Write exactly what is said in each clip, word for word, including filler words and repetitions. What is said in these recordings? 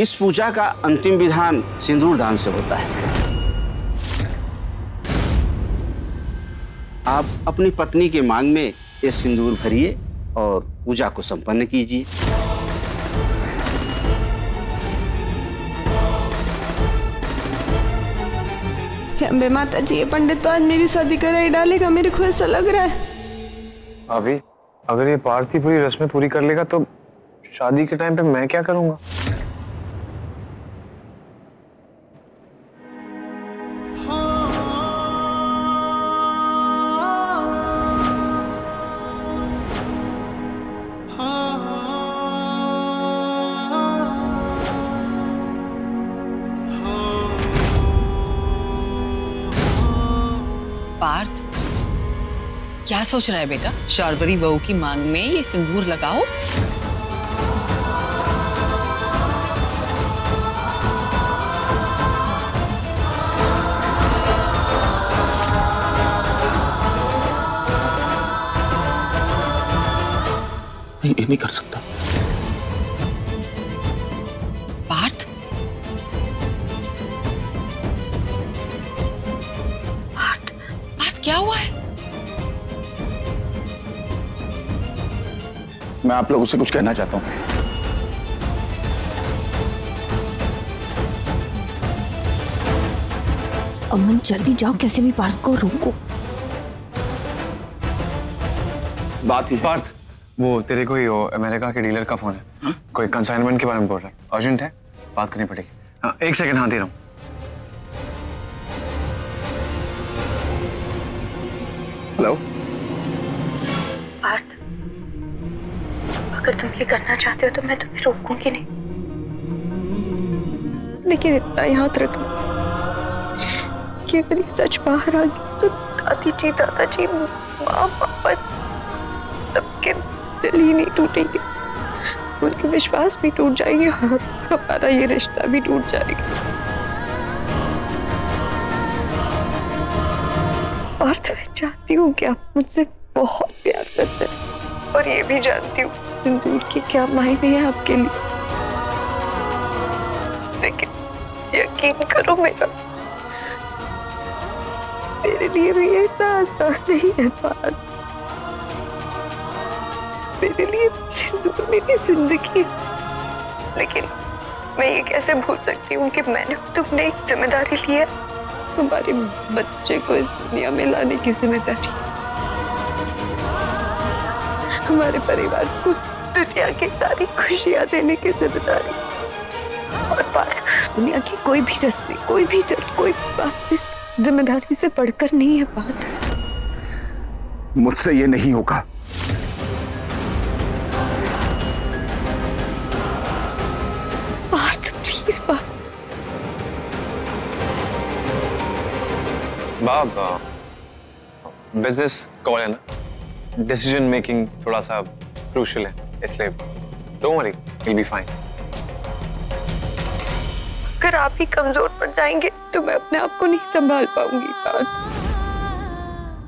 इस पूजा का अंतिम विधान सिंदूर दान से होता है। आप अपनी पत्नी के मांग में ये सिंदूर भरिए और पूजा को संपन्न कीजिए। अम्बे माता जी, ये पंडित तो आज मेरी शादी कराई डालेगा, मेरे को ऐसा लग रहा है। अभी अगर ये पार्थी पूरी रस्में पूरी कर लेगा तो शादी के टाइम पे मैं क्या करूंगा? पार्थ, क्या सोच रहा है बेटा? शॉरवरी बहू की मांग में ये सिंदूर लगाओ। नहीं, ये नहीं कर सकता। पार्थ, पार्थ, पार्थ क्या हुआ है? मैं आप लोगों से कुछ कहना चाहता हूँ। अमन, जल्दी जाओ, कैसे भी पार्थ को रोको। बात ही पार्थ, वो तेरे कोई अमेरिका के डीलर का फोन है, हा? कोई कंसाइनमेंट के बारे में बोल रहा है, अर्जेंट है, बात करनी पड़ेगी। हाँ, एक सेकंड। हाँ, दे रहा हूँ। हेलो पार्थ, अगर तुम ये करना चाहते हो तो मैं तुम्हें रोकूंगी नहीं, लेकिन इतना याद रखना कि अगर ये सच बाहर आ गया तो दादी जी, दादाजी, माँ, पापा, सबके दिल ही नहीं टूटेंगे, उनके विश्वास भी टूट जाएंगे, हमारा ये रिश्ता भी टूट जाएगा। और तो मैं चाहती हूँ कि आप मुझसे बहुत प्यार करते हैं, और ये भी जानती हूँ सिंदूर की क्या मायने है आपके लिए, लेकिन यकीन करो मेरा, मेरे लिए भी इतना आसान नहीं है बात। मेरे लिए सिंदूर मेरी जिंदगी है, लेकिन मैं ये कैसे भूल सकती हूँ कि मैंने तुमने एक जिम्मेदारी ली है, तुम्हारे बच्चे को इस दुनिया में लाने की जिम्मेदारी, हमारे परिवार को दुनिया की सारी खुशियां देने की जिम्मेदारी, और पार्थ, दुनिया की कोई भी रस्में, कोई भी दर्द, कोई भी बात इस जिम्मेदारी से बढ़कर नहीं है। बात मुझसे ये नहीं होगा। पार्थ, प्लीज पार्थ। बाबा, बिजनेस कॉल है ना, डिसीजन मेकिंग थोड़ा सा क्रूशियल है, इसलिए don't worry, will be fine. अगर आप ही कमजोर पड़ जाएंगे तो मैं अपने आप को नहीं संभाल पाऊंगी।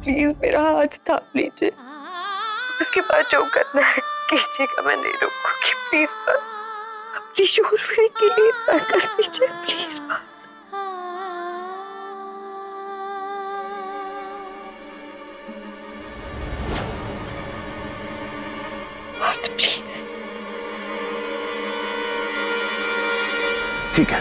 प्लीज मेरा हाथ थाम लीजिए, उसके बाद जो करना है कीजिएगा, मैं नहीं रोकूंगी। प्लीज अपनी शोरवरी के लिए इतना कर दीजिए, प्लीज। ठीक है,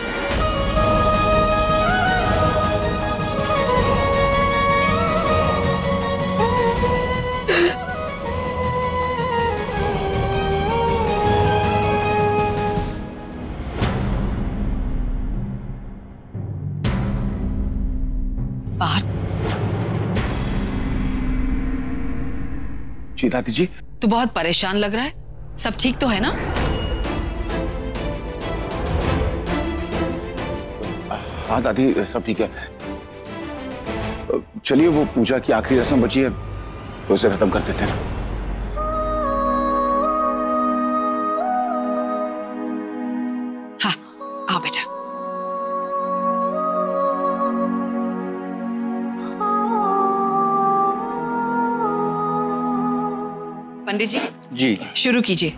पार्थ। जी दादी जी, तू बहुत परेशान लग रहा है, सब ठीक तो है ना? हाँ दादी, सब ठीक है। चलिए, वो पूजा की आखिरी रस्म बची है, तो उसे खत्म कर देते हैं। हाँ, आओ बेटा। पंडित जी जी, शुरू कीजिए।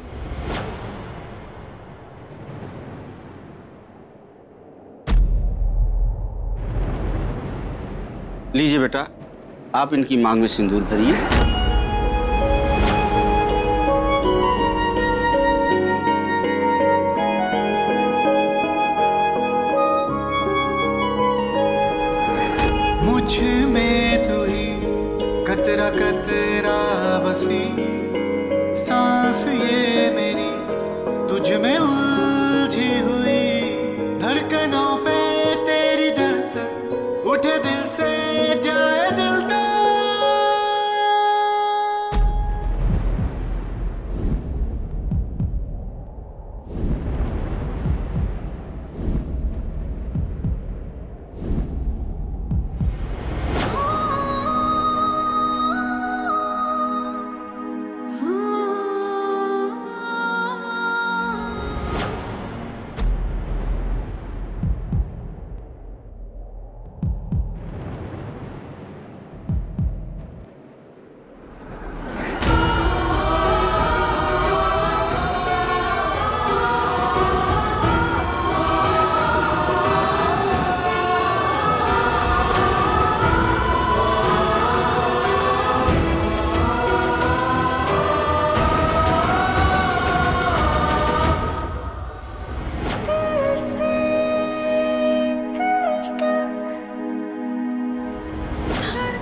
लीजिए बेटा, आप इनकी मांग में सिंदूर भरिए। कतरा बसी सांस ये मेरी तुझ में उलझी हुई, धड़कनों पे तेरी दस्तक उठे दिल से जाए दिल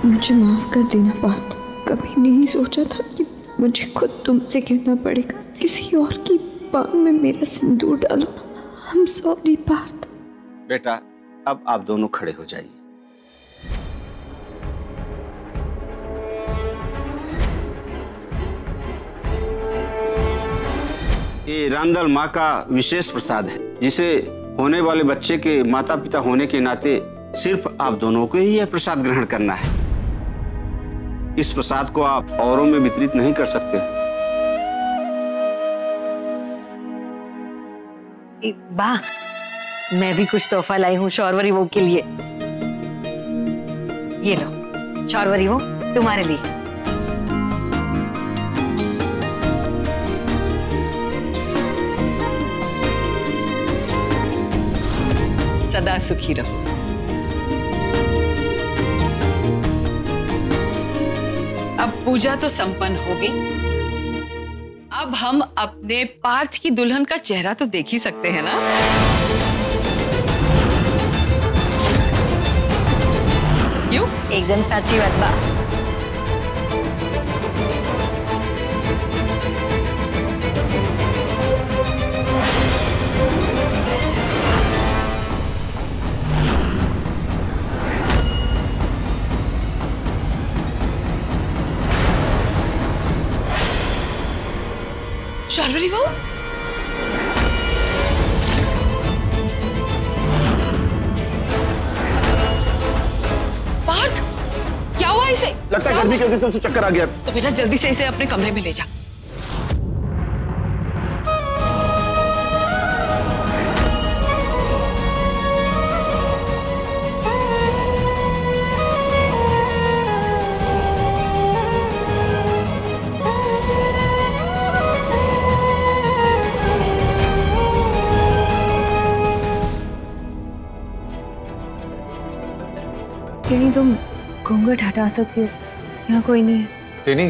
मुझे माफ कर देना पार्थ, कभी नहीं सोचा था कि मुझे खुद तुमसे कहना पड़ेगा। किसी और की बांग में मेरा सिंदूर डालो। हम सॉरी पार्थ। बेटा, अब आप दोनों खड़े हो जाइए। ये रामदल माँ का विशेष प्रसाद है, जिसे होने वाले बच्चे के माता पिता होने के नाते सिर्फ आप दोनों को ही यह प्रसाद ग्रहण करना है। इस प्रसाद को आप औरों में वितरित नहीं कर सकते। बा, मैं भी कुछ तोहफा लाई हूँ शौरवरी वो के लिए। ये लो शौरवरी वो तुम्हारे लिए। सदा सुखी रहो। अब पूजा तो संपन्न हो गई, अब हम अपने पार्थ की दुल्हन का चेहरा तो देख ही सकते हैं ना। क्यों? एकदम सच्ची बात बा। शर्वरी वो पार्थ, क्या हुआ इसे? लगता है गर्मी की वजह से उसे चक्कर आ गया। तो बेटा जल्दी से इसे अपने कमरे में ले जा। टेनी, तुम घूंघट हटा सकती हो, यहाँ कोई नहीं है। टेनी,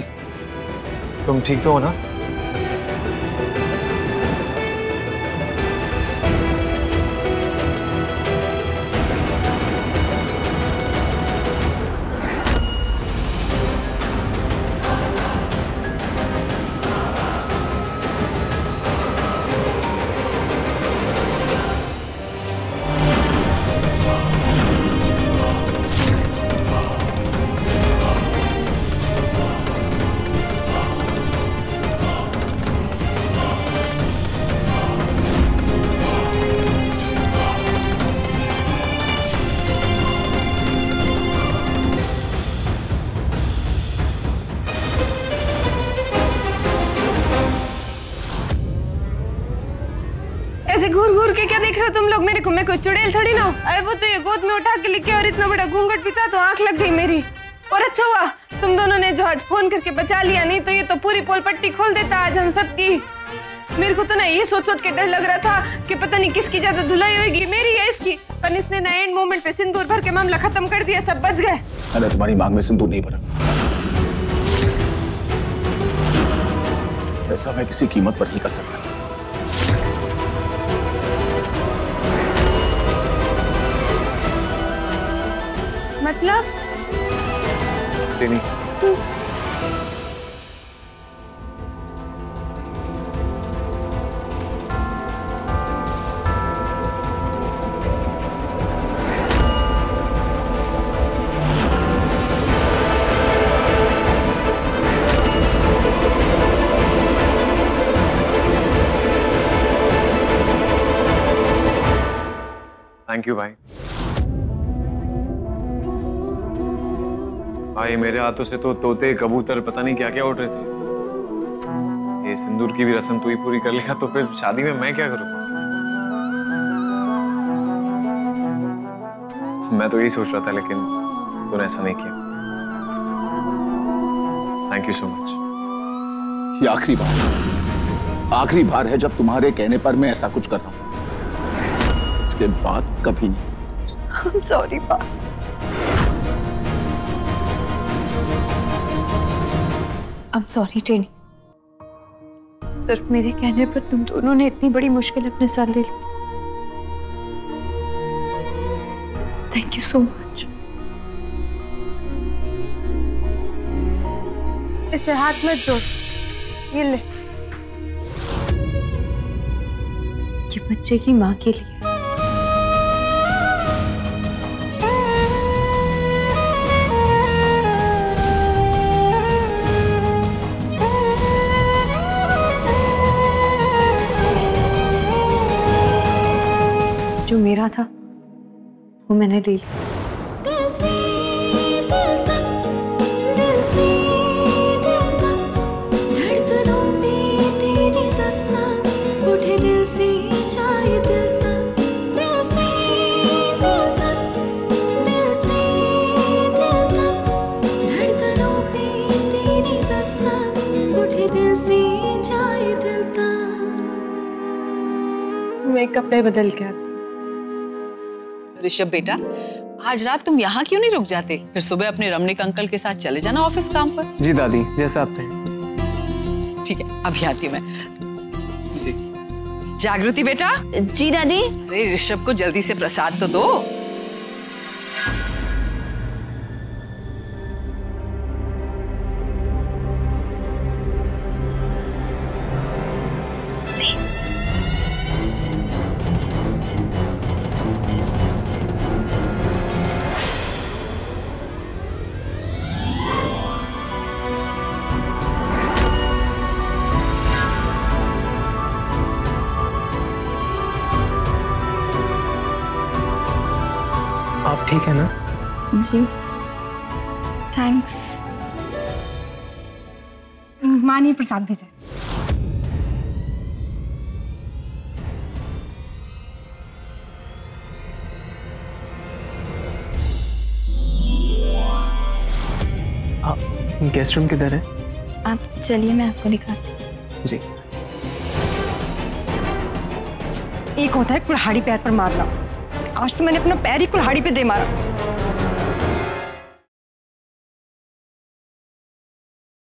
तुम ठीक तो हो ना? घूर घूर के क्या देख रहे हो तुम लोग? मेरे को मैं कोई चुड़ैल थोड़ी ना। अरे वो तो ये गोद में उठा के लेके और इतना बड़ा घूंघट पिता तो आंख लग गई मेरी। और अच्छा हुआ तुम दोनों ने जो आज फोन करके बचा लिया, नहीं तो ये तो पूरी पोल पट्टी खोल देता आज हम सबकी। मेरे को तो ना ये सोच सोच के डर लग रहा था कि पता नहीं किसकी ज्यादा धुलाई होगी, मेरी है इसकी। पर इसने ना एंड मोमेंट पे सिंदूर भर के मामला खत्म कर दिया, सब बच गए। अरे तुम्हारी मांग में सिंदूर नहीं भरा, ऐसा मैं किसी कीमत पर नहीं कर सकता। मतलब टेनी, थैंक यू भाई। भाई मेरे हाथों से तो तोते कबूतर पता नहीं क्या क्या उड़ रहे थे। ये सिंदूर की भी रस्म तू ही पूरी कर लिया तो फिर शादी में मैं क्या करूँगा? मैं तो यही सोच रहा था, लेकिन तूने ऐसा नहीं किया। Thank you so much. ये आखिरी बार आखिरी बार है जब तुम्हारे कहने पर मैं ऐसा कुछ कर रहा हूँ, इसके बाद कभी नहीं। I'm sorry Partha. I'm sorry टेनी, सिर्फ मेरे कहने पर तुम दोनों ने इतनी बड़ी मुश्किल अपने साथ ले ली। Thank you so much. इसे हाथ मत दो, ये ले, ये बच्चे की माँ के लिए। जो मेरा था वो मैंने ले लिया। मैं कपड़े बदल के आती। ऋषभ बेटा, आज रात तुम यहाँ क्यों नहीं रुक जाते? फिर सुबह अपने रमणीक अंकल के साथ चले जाना ऑफिस काम पर। जी दादी, जैसा आप कहें। ठीक है, अभी आती हूँ मैं। जी। जागृति बेटा। जी दादी। अरे ऋषभ को जल्दी से प्रसाद तो दो। ठीक है ना? जी, थैंक्स। माँ ने प्रसाद भेजा। गेस्ट रूम किधर है? आप चलिए, मैं आपको दिखाती हूँ। जी। एक होता है कुल्हाड़ी पैर पर मारना, आज से मैंने अपना पैर ही कुल्हाड़ी पे दे मारा।